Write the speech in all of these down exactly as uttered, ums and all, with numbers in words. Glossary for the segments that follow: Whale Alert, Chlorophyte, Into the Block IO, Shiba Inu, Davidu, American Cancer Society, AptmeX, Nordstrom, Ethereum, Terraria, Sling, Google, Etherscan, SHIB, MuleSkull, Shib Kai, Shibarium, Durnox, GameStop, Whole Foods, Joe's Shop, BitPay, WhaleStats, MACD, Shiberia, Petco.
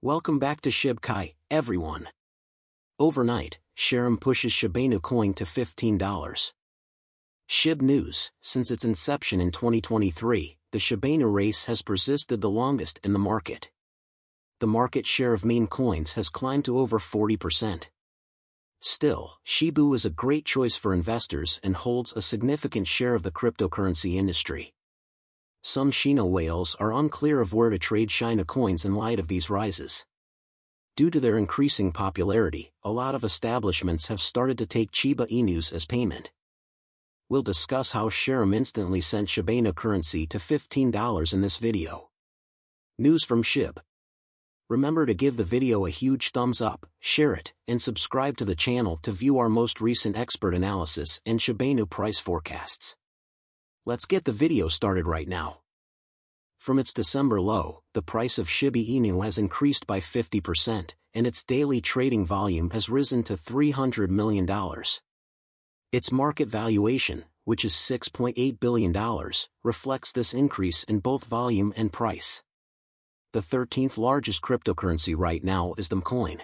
Welcome back to Shib Kai, everyone. Overnight, Shiberia pushes Shiba Inu coin to fifteen dollars. S H I B news: since its inception in twenty twenty-three, the Shiba Inu race has persisted the longest in the market. The market share of meme coins has climbed to over forty percent. Still, Shibu is a great choice for investors and holds a significant share of the cryptocurrency industry. Some Shino whales are unclear of where to trade Shina coins in light of these rises. Due to their increasing popularity, a lot of establishments have started to take Shiba Inus as payment. We'll discuss how Shirim instantly sent Shiba Inu currency to fifteen dollars in this video. News from S H I B. Remember to give the video a huge thumbs up, share it, and subscribe to the channel to view our most recent expert analysis and Shiba Inu price forecasts. Let's get the video started right now. From its December low, the price of Shiba Inu has increased by fifty percent, and its daily trading volume has risen to three hundred million dollars. Its market valuation, which is six point eight billion dollars, reflects this increase in both volume and price. The thirteenth largest cryptocurrency right now is the M coin.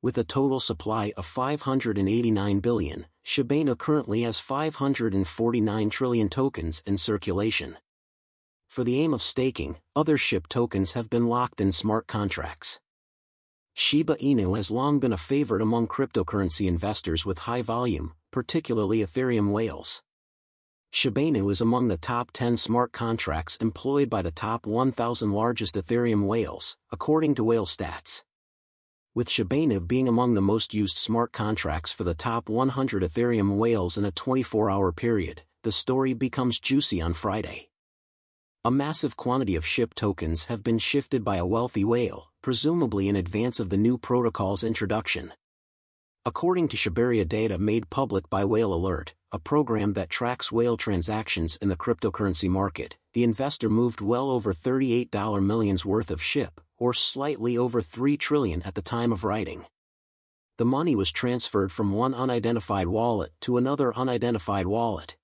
With a total supply of five hundred eighty-nine billion, Shiba Inu currently has five hundred forty-nine trillion tokens in circulation. For the aim of staking, other S H I B tokens have been locked in smart contracts. Shiba Inu has long been a favorite among cryptocurrency investors with high volume, particularly Ethereum whales. Shiba Inu is among the top ten smart contracts employed by the top one thousand largest Ethereum whales, according to WhaleStats. With Shiba Inu being among the most used smart contracts for the top one hundred Ethereum whales in a twenty-four hour period, the story becomes juicy on Friday. A massive quantity of S H I B tokens have been shifted by a wealthy whale, presumably in advance of the new protocol's introduction. According to Shiberia data made public by Whale Alert, a program that tracks whale transactions in the cryptocurrency market, the investor moved well over thirty-eight million dollars worth of S H I B, or slightly over three trillion dollars at the time of writing. The money was transferred from one unidentified wallet to another unidentified wallet.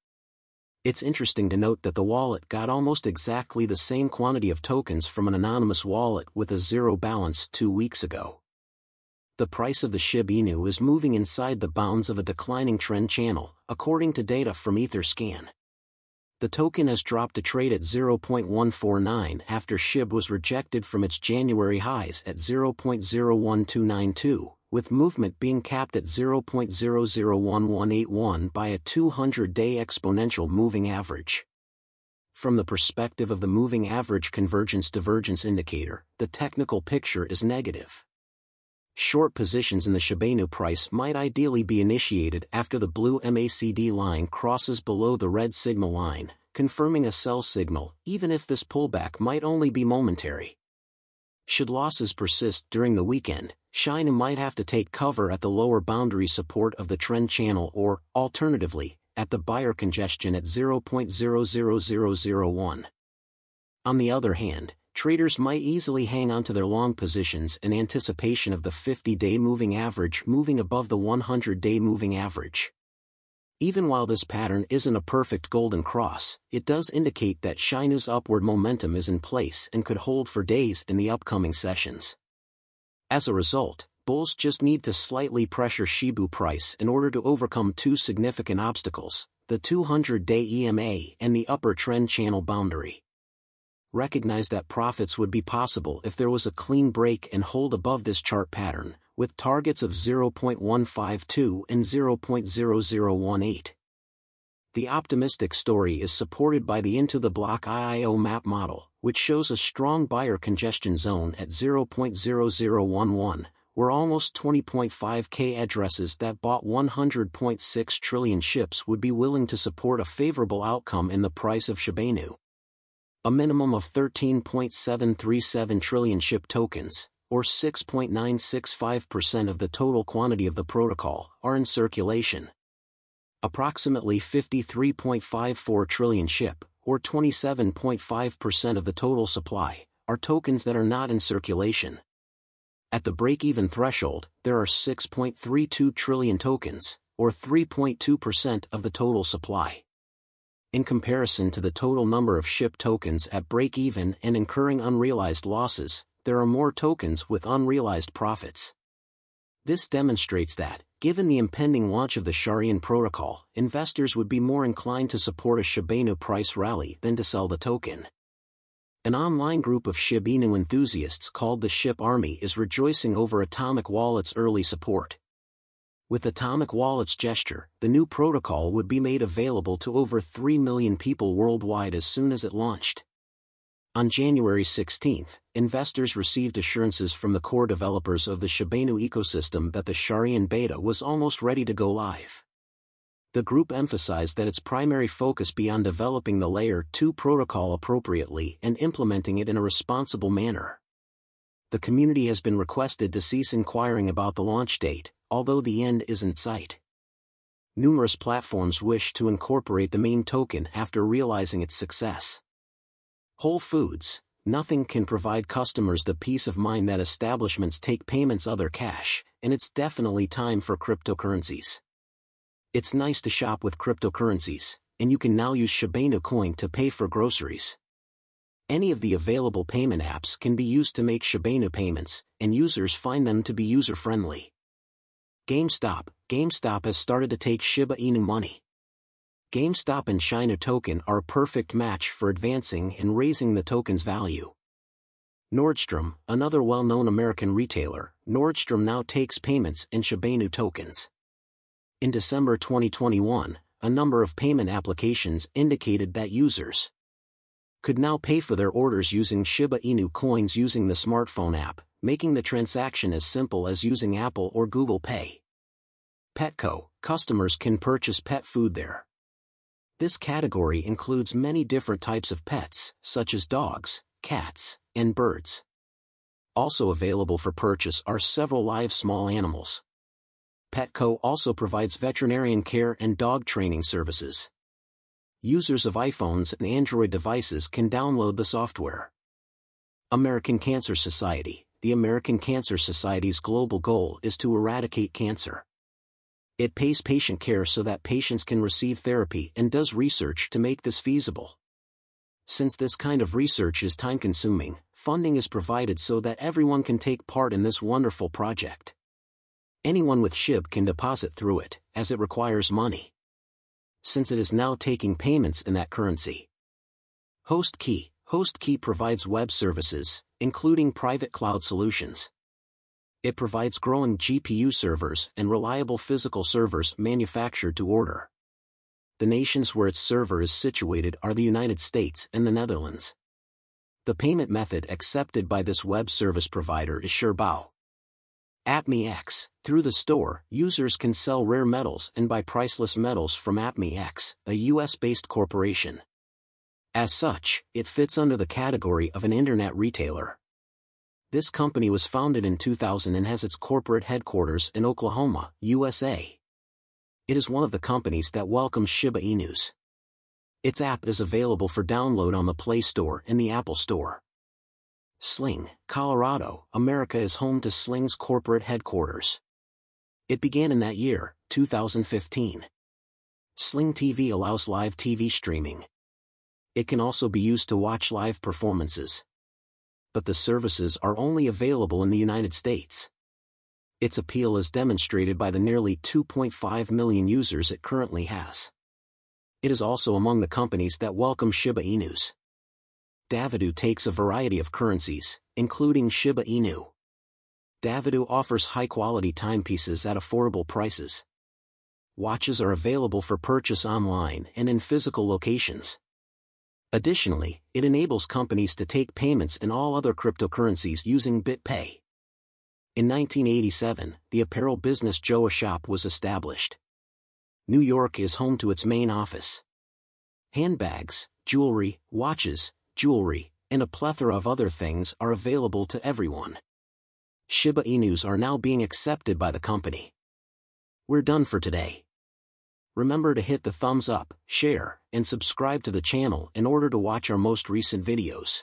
It's interesting to note that the wallet got almost exactly the same quantity of tokens from an anonymous wallet with a zero balance two weeks ago. The price of the Shiba Inu is moving inside the bounds of a declining trend channel, according to data from Etherscan. The token has dropped a trade at zero point one four nine after S H I B was rejected from its January highs at zero point zero one two nine two, with movement being capped at zero point zero zero one one eight one by a two hundred day exponential moving average. From the perspective of the moving average convergence-divergence indicator, the technical picture is negative. Short positions in the Shiba Inu price might ideally be initiated after the blue M A C D line crosses below the red signal line, confirming a sell signal, even if this pullback might only be momentary. Should losses persist during the weekend, Shiba Inu might have to take cover at the lower boundary support of the trend channel or, alternatively, at the buyer congestion at zero point zero zero zero zero one. On the other hand, traders might easily hang onto their long positions in anticipation of the fifty day moving average moving above the one hundred day moving average. Even while this pattern isn't a perfect golden cross, it does indicate that Shiba Inu's upward momentum is in place and could hold for days in the upcoming sessions. As a result, bulls just need to slightly pressure Shibu price in order to overcome two significant obstacles, the two hundred day E M A and the upper trend channel boundary. Recognize that profits would be possible if there was a clean break and hold above this chart pattern, with targets of zero point one five two and zero point zero zero one eight. The optimistic story is supported by the Into the Block I O map model, which shows a strong buyer congestion zone at zero point zero zero one one, where almost twenty point five K addresses that bought one hundred point six trillion S H I Bs would be willing to support a favorable outcome in the price of Shiba Inu. A minimum of thirteen point seven three seven trillion S H I B tokens, or six point nine six five percent of the total quantity of the protocol, are in circulation. Approximately fifty-three point five four trillion S H I B, or twenty-seven point five percent of the total supply, are tokens that are not in circulation. At the break-even threshold, there are six point three two trillion tokens, or three point two percent of the total supply. In comparison to the total number of S H I B tokens at break-even and incurring unrealized losses, there are more tokens with unrealized profits. This demonstrates that, given the impending launch of the Shibarium protocol, investors would be more inclined to support a Shiba Inu price rally than to sell the token. An online group of Shiba Inu enthusiasts called the Shib Army is rejoicing over Atomic Wallet's early support. With Atomic Wallet's gesture, the new protocol would be made available to over three million people worldwide as soon as it launched. On January sixteenth, investors received assurances from the core developers of the Shiba Inu ecosystem that the Shibarium beta was almost ready to go live. The group emphasized that its primary focus be on developing the Layer two protocol appropriately and implementing it in a responsible manner. The community has been requested to cease inquiring about the launch date, although the end is in sight. Numerous platforms wish to incorporate the main token after realizing its success. Whole Foods: nothing can provide customers the peace of mind that establishments take payments other cash, and it's definitely time for cryptocurrencies. It's nice to shop with cryptocurrencies, and you can now use Shiba Inu coin to pay for groceries. Any of the available payment apps can be used to make Shiba Inu payments, and users find them to be user-friendly. GameStop: GameStop has started to take Shiba Inu money. GameStop and China token are a perfect match for advancing and raising the token's value. Nordstrom, another well-known American retailer, Nordstrom now takes payments in Shiba Inu tokens. In December twenty twenty-one, a number of payment applications indicated that users could now pay for their orders using Shiba Inu coins using the smartphone app, making the transaction as simple as using Apple or Google Pay. Petco: customers can purchase pet food there. This category includes many different types of pets, such as dogs, cats, and birds. Also available for purchase are several live small animals. Petco also provides veterinarian care and dog training services. Users of iPhones and Android devices can download the software. American Cancer Society: the American Cancer Society's global goal is to eradicate cancer. It pays patient care so that patients can receive therapy and does research to make this feasible. Since this kind of research is time-consuming, funding is provided so that everyone can take part in this wonderful project. Anyone with S H I B can deposit through it, as it requires money, since it is now taking payments in that currency. HostKey: HostKey provides web services, including private cloud solutions. It provides growing G P U servers and reliable physical servers manufactured to order. The nations where its server is situated are the United States and the Netherlands. The payment method accepted by this web service provider is Shiberia. AptmeX: through the store, users can sell rare metals and buy priceless metals from AptmeX, a U S-based corporation. As such, it fits under the category of an internet retailer. This company was founded in two thousand and has its corporate headquarters in Oklahoma, U S A. It is one of the companies that welcomes Shiba Inus. Its app is available for download on the Play Store and the Apple Store. Sling: Colorado, America is home to Sling's corporate headquarters. It began in that year, two thousand fifteen. Sling T V allows live T V streaming. It can also be used to watch live performances, but the services are only available in the United States. Its appeal is demonstrated by the nearly two point five million users it currently has. It is also among the companies that welcome Shiba Inus. Davidu takes a variety of currencies, including Shiba Inu. Davidu offers high-quality timepieces at affordable prices. Watches are available for purchase online and in physical locations. Additionally, it enables companies to take payments in all other cryptocurrencies using BitPay. In nineteen eighty-seven, the apparel business Joe's Shop was established. New York is home to its main office. Handbags, jewelry, watches, jewelry, and a plethora of other things are available to everyone. Shiba Inus are now being accepted by the company. We're done for today. Remember to hit the thumbs up, share, and subscribe to the channel in order to watch our most recent videos.